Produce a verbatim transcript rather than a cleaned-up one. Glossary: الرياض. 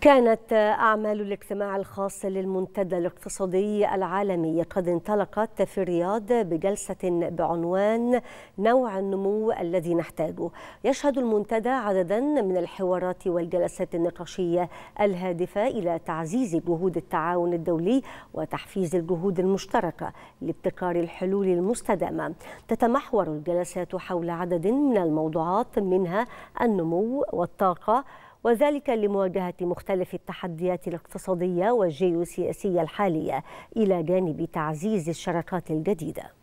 كانت أعمال الاجتماع الخاص للمنتدى الاقتصادي العالمي قد انطلقت في الرياض بجلسة بعنوان نوع النمو الذي نحتاجه. يشهد المنتدى عددا من الحوارات والجلسات النقاشية الهادفة إلى تعزيز جهود التعاون الدولي وتحفيز الجهود المشتركة لابتكار الحلول المستدامة. تتمحور الجلسات حول عدد من الموضوعات، منها النمو والطاقة، وذلك لمواجهة مختلف التحديات الاقتصادية والجيوسياسية الحالية، إلى جانب تعزيز الشراكات الجديدة.